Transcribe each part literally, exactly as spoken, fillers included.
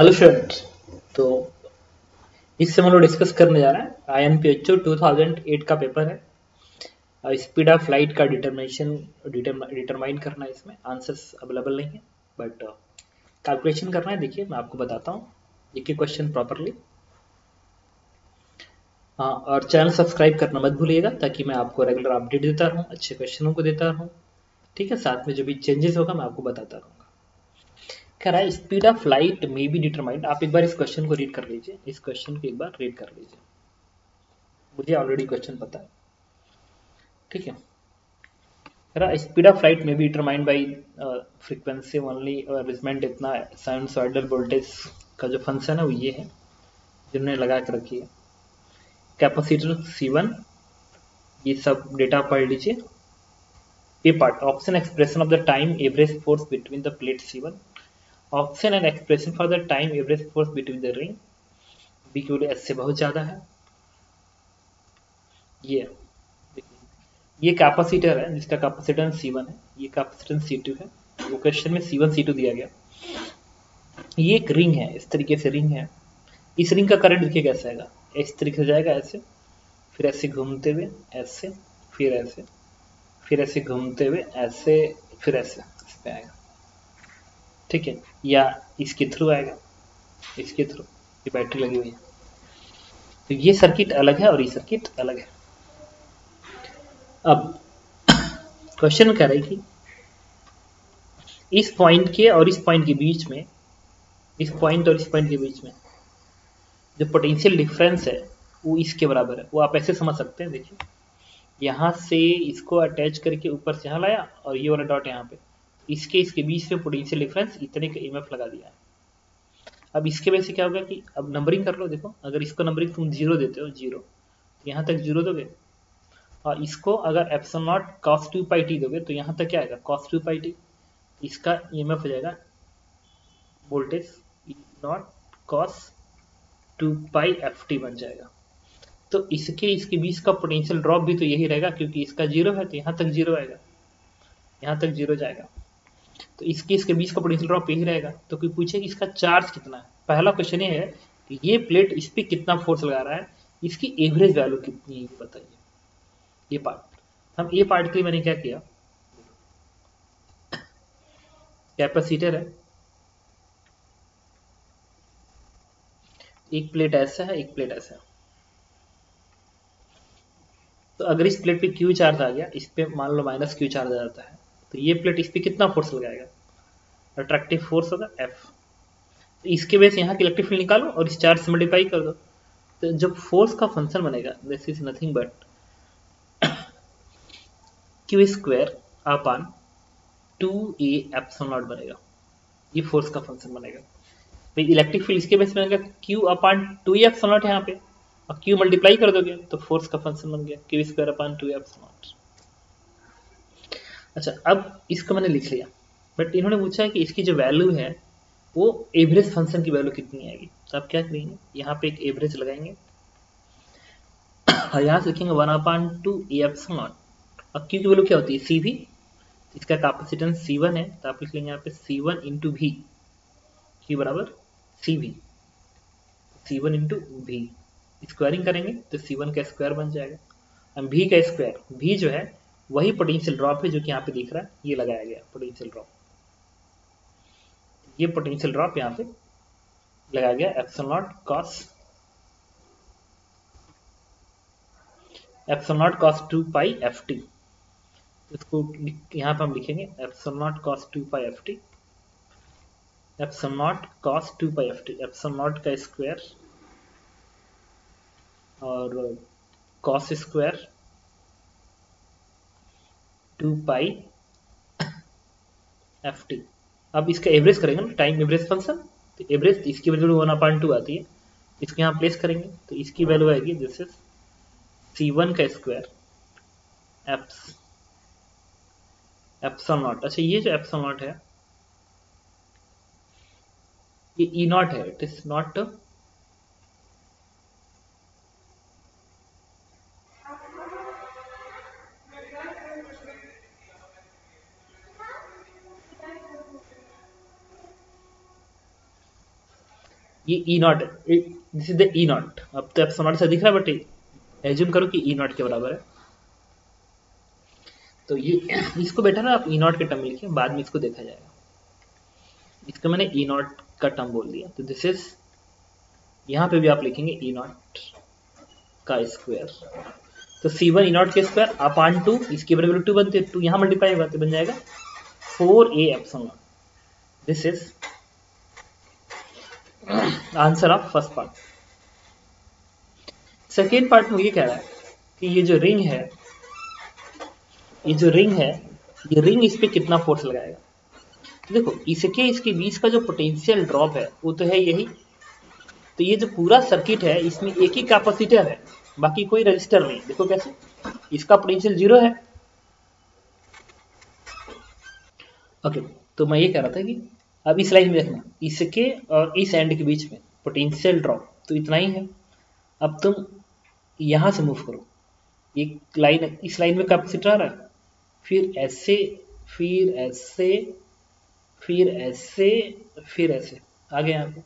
एल्यूशन्स। तो इससे हम लोग डिस्कस करने जा रहे हैं I N P H O दो हज़ार आठ का पेपर है। स्पीड ऑफ लाइट का डिटरमिनेशन डिटरमाइन करना है, इसमें आंसर्स अवेलेबल नहीं है बट कैलकुलेशन करना है। देखिए मैं आपको बताता हूँ एक ही क्वेश्चन प्रॉपरली। हाँ, और चैनल सब्सक्राइब करना मत भूलिएगा ताकि मैं आपको रेगुलर अपडेट देता रहूँ, अच्छे क्वेश्चनों को देता रहूँ। ठीक है, साथ में जो भी चेंजेस होगा मैं आपको बताता रहूँगा। कह रहा है speed of light may be determined. आप एक बार इस क्वेश्चन को रीड कर लीजिए, इस क्वेश्चन को एक बार रीड कर लीजिए, मुझे ऑलरेडी क्वेश्चन पता है। ठीक है, speed of light may be determined by frequency only arrangement. इतना साइनसॉइडल वोल्टेज का जो फंक्शन है वो ये है जिन्होंने लगा के रखी है। कैपेसिटर सी वन, ये सब डेटा पढ़ लीजिए। ये part option expression of the time average force between the plate C one, option and expression for the time average force between the ring B की वैल्यू एस से बहुत ज़्यादा है। ये ये कैपेसिटर है जिसका कैपेसिटेंस सी वन है, ये कैपेसिटेंस सी टू है। वो क्वेश्चन में सी वन सी टू दिया गया। ये एक रिंग है, इस तरीके से रिंग है। इस रिंग का करंट देखिए कैसा आएगा, इस तरीके से जाएगा, ऐसे फिर ऐसे घूमते हुए ऐसे फिर ऐसे फिर ऐसे घूमते हुए ऐसे फिर ऐसे इस पे आएगा। ठीक है, या इसके थ्रू आएगा, इसके थ्रू, ये बैटरी लगी हुई है। तो ये सर्किट अलग है और ये सर्किट अलग है। अब क्वेश्चन कह रहे कि इस पॉइंट के और इस पॉइंट के बीच में, इस पॉइंट और इस पॉइंट के बीच में जो पोटेंशियल डिफरेंस है वो इसके बराबर है। वो आप ऐसे समझ सकते हैं, देखिए यहाँ से इसको अटैच करके ऊपर से यहाँ लाया और ये वाला डॉट यहाँ पे, इसके इसके बीच में पोटेंशियल डिफरेंस इतने का ई एम एफ लगा दिया है। अब इसके वजह से क्या होगा कि अब नंबरिंग कर लो। देखो अगर इसको नंबरिंग तुम जीरो देते हो, जीरो तो यहाँ तक जीरो दोगे, और इसको अगर epsilon nought cos two pi T दोगे तो यहाँ तक क्या आएगा, कॉस टू पाई टी। इसका ई एम एफ हो जाएगा voltage nought cos two pi F T बन जाएगा। तो इसके इसके बीच का पोटेंशियल ड्रॉप भी तो यही रहेगा क्योंकि इसका जीरो है तो यहाँ तक जीरो आएगा, यहाँ तक जीरो जाएगा। तो इसके इसके बीच का पोटेंशियल ड्रॉप यही रहेगा। तो कोई पूछे कि इसका चार्ज कितना है, पहला क्वेश्चन ये है कि ये प्लेट इस पर कितना फोर्स लगा रहा है, इसकी एवरेज वैल्यू कितनी है बताइए। ये पार्ट हम ये पार्ट के लिए मैंने क्या किया, कैपेसिटर है, एक प्लेट ऐसा है, एक प्लेट ऐसा है। तो अगर इस प्लेट पे क्यू चार्ज आ गया, इस पे मान लो माइनस क्यू चार्ज आ जाता है, तो ये प्लेट इस पे कितना फोर्स लगाएगा, अट्रैक्टिव फोर्स होगा एफ। तो इसके वजह से यहाँ की इलेक्ट्रिक फील्ड निकालो और इस चार्ज से मल्टीप्लाई कर दो, तो जब फोर्स का फंक्शन बनेगा this is nothing but Q square upon two A epsilon nought बनेगा। ये फोर्स का फंक्शन बनेगा। इलेक्ट्रिक फील्ड इसके बेस में बनेगा Q upon two F epsilon nought यहाँ पे, और क्यू मल्टीप्लाई कर दोगे तो फोर्स का फंक्शन बन गया Q square upon two F epsilon nought. अच्छा, अब इसको मैंने लिख लिया बट इन्होंने पूछा है कि इसकी जो वैल्यू है वो एवरेज फंक्शन की वैल्यू कितनी आएगी। तो आप क्या करेंगे, यहाँ पे एक एवरेज लगाएंगे और यहाँ से लिखेंगे one upon two F epsilon nought. और क्यू की वैल्यू क्या होती है, सी वी। इसका कैपेसिटेंस सी वन है तो आप लिख लेंगे यहाँ पे सी वन इंटू वी बराबर C V, C one into V. Squaring करेंगे तो सी वन का स्क्वायर बन जाएगा, और वी का स्क्वायर, वी जो है वही पोटेंशियल ड्रॉप है जो कि यहाँ पे दिख रहा है, ये लगाया गया पोटेंशियल ड्रॉप। ये पोटेंशियल ड्रॉप यहाँ पे लगाया गया epsilon not cos, epsilon not cos two pi F T. इसको यहाँ पे हम लिखेंगे epsilon not cos two pi F T, epsilon not cos two pi F T, epsilon nought का स्क्वायर और cos square two pi F T. अब इसका average करेंगे ना, टाइम एवरेज फंक्शन, तो एवरेज इसकी वैल्यू वन अपॉइंट टू आती है, इसको यहाँ प्लेस करेंगे तो इसकी वैल्यू आएगी दिस इज सी वन का स्क्वायर एप्स एप्सिलॉन नॉट। अच्छा, ये जो एप्सिलॉन नॉट है ये ई नॉट है, इट इज नॉट ये E not, this is the E not. अब तो आप समझ से दिख रहा है बट एज्यूम करो कि ई नॉट के बराबर है, तो ये इसको बेटा ना आप ई नॉट के टर्म लिखिए, बाद में इसको देखा जाएगा। इसका मैंने ई नॉट का टर्म बोल दिया, तो दिस इज, यहाँ पे भी आप लिखेंगे ई नॉट का स्क्वायर। तो सी वन ई नॉट का स्क्वायर अपॉन टू, इसकी बराबर टू बनती है, टू यहाँ मल्टीप्लाई होगा तो बन जाएगा four A epsilon. This is answer of first part. Second part में ये कह रहा है कि ये जो रिंग है, ये जो रिंग है, ये रिंग इस पे कितना फोर्स लगाएगा। तो देखो इसके इसके बीच का जो पोटेंशियल ड्रॉप है वो तो है यही, तो ये जो पूरा सर्किट है इसमें एक ही कैपेसिटर है, बाकी कोई रजिस्टर नहीं। देखो कैसे, इसका पोटेंशियल जीरो है। ओके, तो मैं ये कह रहा था कि अब इस लाइन में देखना, इसके और इस एंड के बीच में पोटेंशियल ड्रॉप तो इतना ही है। अब तुम यहाँ से मूव करो, एक लाइन, इस लाइन में कैपेसिटर आ रहा है, फिर ऐसे, फिर ऐसे, फिर ऐसे, फिर ऐसे आ गए यहाँ पे,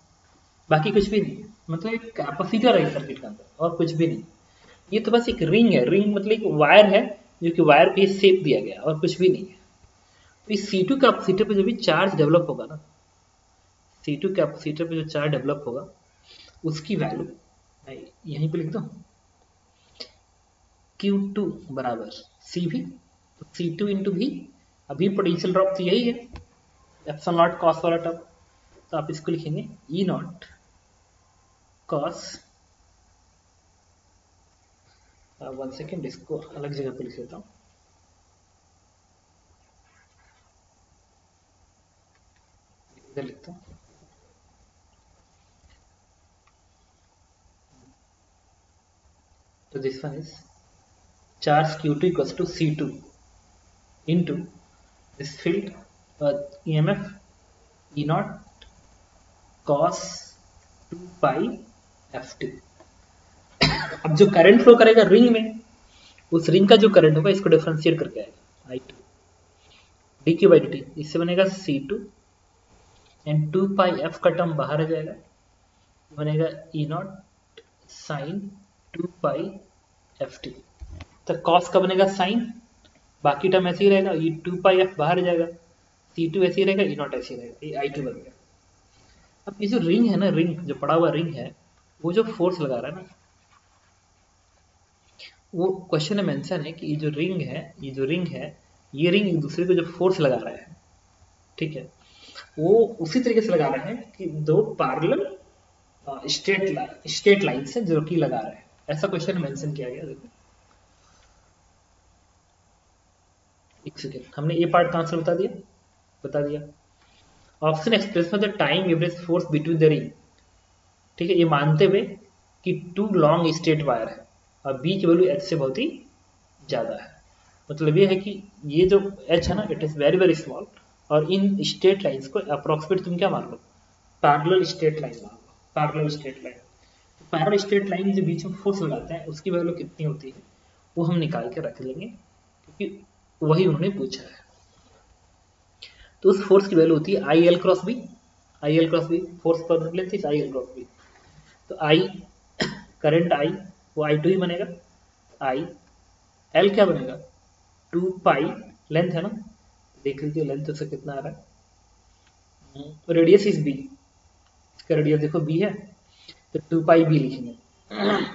बाकी कुछ भी नहीं, मतलब एक कैपेसिटर है इस सर्किट के अंदर और कुछ भी नहीं। ये तो बस एक रिंग है, रिंग मतलब एक वायर है जो कि वायर पे शेप दिया गया और कुछ भी नहीं है। तो इस सी टू कैपेसिटर पे जो भी चार्ज डेवलप होगा ना, सी टू कैपेसिटर पे जो चार्ज डेवलप होगा उसकी वैल्यू मैं यहीं पे लिख दो, क्यू टू बराबर सी भी, तो सी टू इंटू भी, अभी पोटेंशियल ड्रॉप तो यही है एप्सिलॉन नॉट कॉस वाला टर्म, तो आप इसको लिखेंगे E not cos, one second इसको अलग जगह पे लिख लेता हूँ, इधर लिखता हूँ, तो this one is charge Q two equals to C two into this field E M F E not cos two pi F two. अब जो करंट फ्लो करेगा रिंग में, उस रिंग का जो करंट होगा इसको डिफ्रेंशिएट करके आएगा I two D Q by D T, इससे बनेगा C two and two pi F का टर्म बाहर आ जाएगा, बनेगा E nought sine two pi F two. तो कॉस का बनेगा साइन, बाकी टर्म ऐसे ही रहेगा, ये टू पाई एफ बाहर जाएगा, सी टू ऐसे ही रहेगा, ई नॉट ऐसे ही रहेगा, ये आई टू बन गया। अब ये जो रिंग है ना, रिंग जो पड़ा हुआ रिंग है, वो जो फोर्स लगा रहा है ना, वो क्वेश्चन में मेंशन है कि ये जो रिंग है, ये जो रिंग है, ये रिंग एक दूसरे को जो फोर्स लगा रहा है, ठीक है, वो उसी तरीके से लगा रहा है कि दो parallel straight line, straight line से जो कि लगा रहा है, ऐसा क्वेश्चन मेंशन किया गया। देखो एक सेकेंड, हमने ये पार्ट का आंसर बता दिया, बता दिया ऑप्शन एक्सप्रेस में the time average force between the ring, ठीक है, ये मानते हुए कि टू लॉन्ग स्ट्रेट वायर है और बी की वैल्यू एच से बहुत ही ज़्यादा है, मतलब ये है कि ये जो एच है ना, it is very very small, और इन स्ट्रेट लाइंस को अप्रोक्सीमेट तुम क्या मान लो, पैरेलल स्ट्रेट लाइन मान लो, parallel straight line. Parallel straight line जो बीच में फोर्स लगाते हैं उसकी वैल्यू कितनी होती है वो हम निकाल के रख लेंगे, क्योंकि वही उन्होंने पूछा है। तो उस फोर्स की वैल्यू होती है I L cross B, I L cross B force पर लेते हैं, आई एल क्रॉस बी, तो आई करंट आई वो आई टू ही बनेगा, आई एल क्या बनेगा टू पाई, लेंथ है ना, देख लीजिए लेंथ उससे कितना आ रहा है, रेडियस इज बी, इसका रेडियस देखो बी है, तो टू पाई बी लिखेंगे,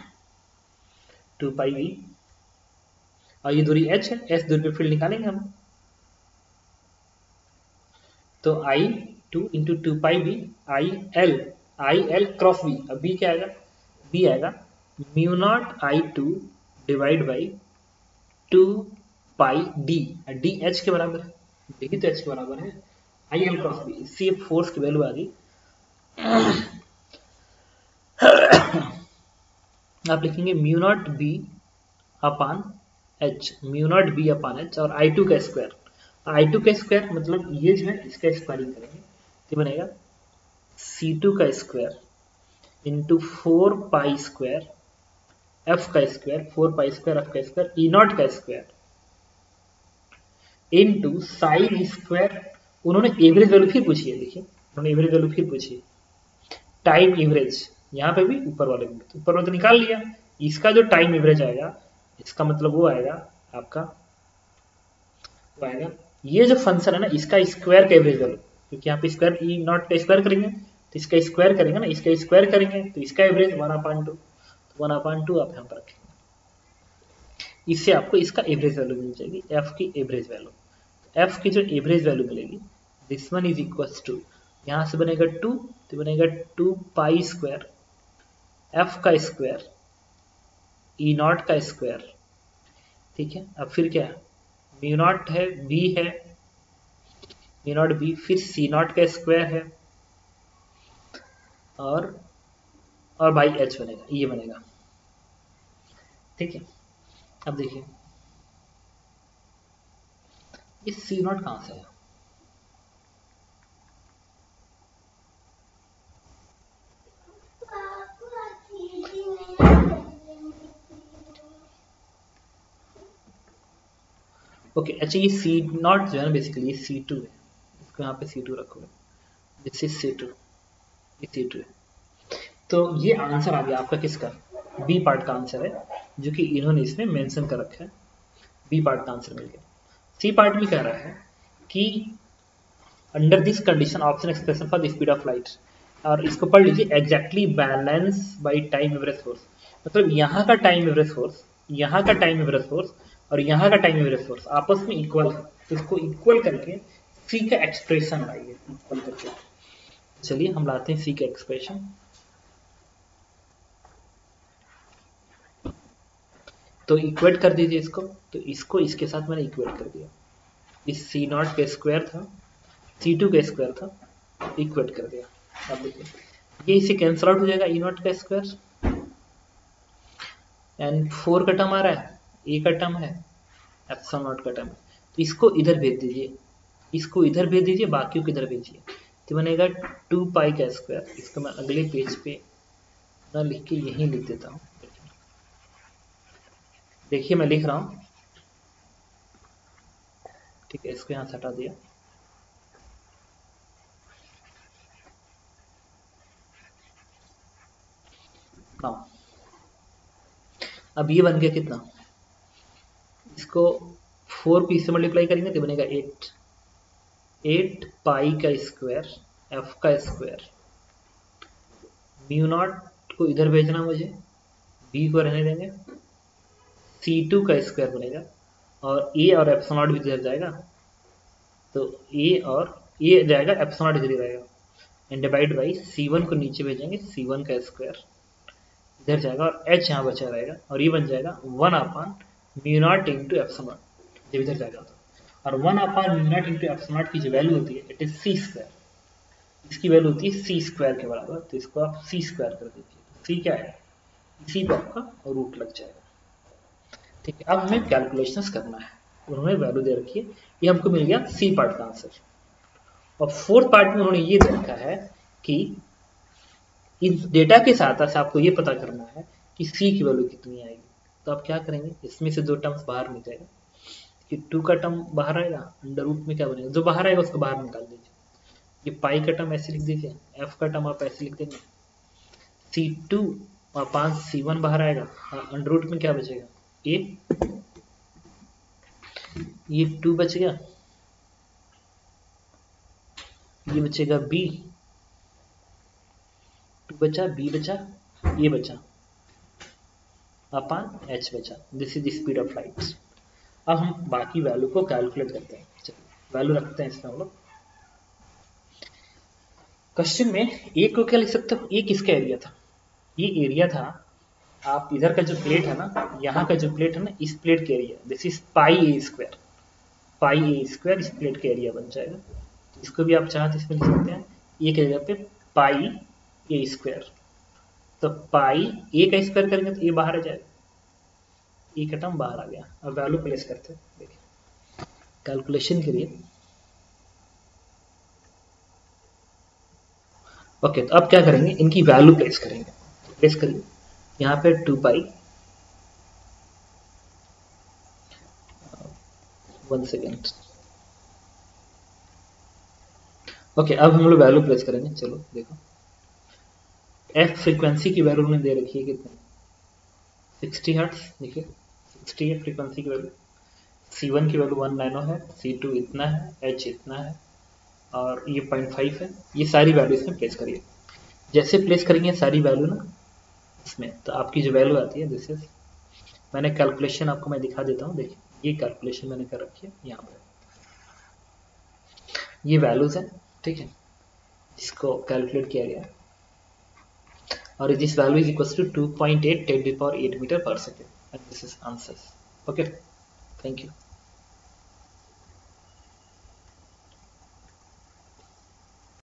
टू पाई बी, और ये दूरी h है, s दूरी पे फील्ड निकालेंगे हम, तो I two into two pi B, I L, I L cross B, अब b क्या आएगा, b आएगा mu nought I two divide by two pi d, D h के बराबर है, देखिए तो h के बराबर है आई एल क्रॉस बी, इससे फोर्स की वैल्यू आ गई। आप लिखेंगे mu not B upon H, mu not B upon H और आई टू का स्क्वायर, आई टू का स्क्वायर मतलब ये जो है इसका स्क्वायरिंग करेंगे तो बनेगा सी टू का square into four pi square F का square, four pi square F का स्क्वायर ई नॉट का स्क्वायर इंटू साइन स्क्वायर, उन्होंने एवरेज वैल्यू फिर पूछी है, देखिए उन्होंने एवरेज वैल्यू फिर पूछी है, टाइम एवरेज, यहाँ पे भी ऊपर वाले में ऊपर वाले तो निकाल लिया, इसका जो टाइम एवरेज आएगा इसका मतलब वो आएगा आपका वो आएगा ये जो फंक्शन है ना इसका स्क्वायर का एवरेज डालो, क्योंकि यहाँ पे स्क्वायर ई नॉट का स्क्वायर करेंगे तो इसका स्क्वायर करेंगे ना, इसका स्क्वायर करेंगे तो इसका average one upon two one upon two आप यहाँ पर रखेंगे। इससे आपको इसका एवरेज वैल्यू मिल जाएगी, एफ की एवरेज वैल्यू, एफ की जो एवरेज वैल्यू मिलेगी this one is equal to यहाँ से बनेगा टू तो बनेगा टू पाई स्क्वायर एफ का स्क्वायर ई नॉट का स्क्वायर, ठीक है। अब फिर क्या म्यू नॉट है बी है म्यू नॉट बी, फिर सी नॉट का स्क्वायर है और और बाई एच बनेगा, ये बनेगा, ठीक है। अब देखिए इस सी नॉट कहां से है, ओके okay, अच्छा ये सी नॉट जो है ना बेसिकली ये सी टू है, इसको यहाँ पे सी टू रखोगे, दिस इज सी टू, ये सी टू है। तो ये आंसर आ गया आपका किसका, बी पार्ट का आंसर है जो कि इन्होंने इसमें मेंशन कर रखा है, बी पार्ट का आंसर मिल गया। सी पार्ट भी कह रहा है कि under this condition option expression for the speed of light, और इसको पढ़ लीजिए exactly balance by time average force, मतलब यहाँ का टाइम एवरेज फोर्स यहाँ का टाइम एवरेज फोर्स और यहाँ का टाइम एवरेज फोर्स आपस में इक्वल है, तो इसको इक्वल करके सी का एक्सप्रेशन लाइए इक्वल करके। चलिए हम लाते हैं सी का एक्सप्रेशन, तो इक्वेट कर दीजिए इसको, तो इसको इसके साथ मैंने इक्वेट कर दिया, इस सी नॉट का स्क्वायर था सी टू का स्क्वायर था इक्वेट कर दिया। अब देखिए ये इसे कैंसिल आउट हो जाएगा ई नॉट का स्क्वायर एंड फोर का टर्म आ रहा है, ए का टर्म है एप्सिलॉन नॉट का टर्म है, तो इसको इधर भेज दीजिए इसको इधर भेज दीजिए बाकियों को इधर भेजिए, तो बनेगा टू पाई का स्क्वायर। इसको मैं अगले पेज पे ना लिख के यहीं लिख देता हूँ, देखिए मैं लिख रहा हूँ, ठीक है। इसको यहाँ से हटा दिया, अब ये बन गया कितना, इसको फोर पी से मल्टीप्लाई करेंगे तो बनेगा एट, एट पाई का स्क्वायर एफ का स्क्वायर, म्यू नॉट को इधर भेजना मुझे बी को रहने देंगे, सी टू का स्क्वायर बनेगा और ए और एप्सिलॉन नॉट भी इधर जाएगा, तो ए और ए जाएगा एप्सिलॉन नॉट इधर जाएगा and divide by C one को नीचे भेजेंगे सी वन का स्क्वायर इधर जाएगा और एच यहाँ बचा रहेगा और ये बन जाएगा one upon mu not into epsilon जब इधर जाएगा तो, और one upon mu not into epsilon की जो वैल्यू होती है इट इज सी स्क्वायर, इसकी वैल्यू होती है सी स्क्वायर के बराबर, तो इसको आप सी स्क्वायर कर दीजिए, सी क्या है इसी को आपका रूट लग जाएगा, ठीक है। अब हमें कैलकुलेशंस करना है, उन्होंने वैल्यू दे रखी है, ये हमको मिल गया सी पार्ट का आंसर। और फोर्थ पार्ट में उन्होंने ये दे रखा है कि इस डेटा के साथ आपको ये पता करना है कि सी की वैल्यू कितनी आएगी, तो आप क्या करेंगे इसमें से दो टर्म्स बाहर निकल जाएगा, कि टू का टर्म बाहर आएगा अंडर रूट में क्या बनेगा जो बाहर आएगा उसको बाहर निकाल दीजिए, ये पाई का टर्म ऐसे लिख दीजिए, एफ का टर्म आप ऐसे लिख देंगे, सी टू और पांच सी वन बाहर आएगा अंडर रूट में क्या बचेगा ए, ये टू बच गया ये बचेगा बी, टू बचा बी बचा ये बचा अपन एच बचा, this is the speed of light. अब हम बाकी वैल्यू को कैलकुलेट करते हैं, चलिए वैल्यू रखते हैं इसमें हम लोग। क्वेश्चन में ए को क्या लिख सकते हो, ए किसका एरिया था, ये एरिया था आप इधर का जो प्लेट है ना यहाँ का जो प्लेट है ना इस प्लेट का area, this is pi A square, pi A square इस प्लेट का एरिया बन जाएगा, इसको भी आप चाहते इसमें लिख सकते हैं ए के जगह पे पाई ए स्क्वायर, तो पाई ए का स्क्वायर करेंगे तो ए बाहर आ जाएगा, ए का टर्म बाहर आ गया। अब वैल्यू प्लेस करते हैं, देखिए कैलकुलेशन के लिए, ओके तो अब क्या करेंगे इनकी वैल्यू प्लेस करेंगे, प्लेस करिए यहाँ पे two pi, one second okay, अब हम लोग वैल्यू प्लेस करेंगे, चलो देखो एफ फ्रीक्वेंसी की वैल्यू ने दे रखी है कितनी, सिक्सटी हर्ट्स। देखिए सिक्सटी है फ्रीक्वेंसी की वैल्यू, सी वन की वैल्यू वन नैनो है, सी टू इतना है, एच इतना है और ये पॉइंट फाइव है। ये सारी वैल्यू इसमें प्लेस करिए। जैसे प्लेस करेंगे सारी वैल्यू ना इसमें, तो आपकी जो वैल्यू आती है दिस इज, मैंने कैलकुलेशन आपको मैं दिखा देता हूँ। देखिए ये कैलकुलेशन मैंने कर रखी है यहाँ पर, ये वैल्यूज है ठीक है, इसको कैलकुलेट किया गया है और this value is equal to two point eight ten to the power eight metre पर second and this is answer. Okay, thank you.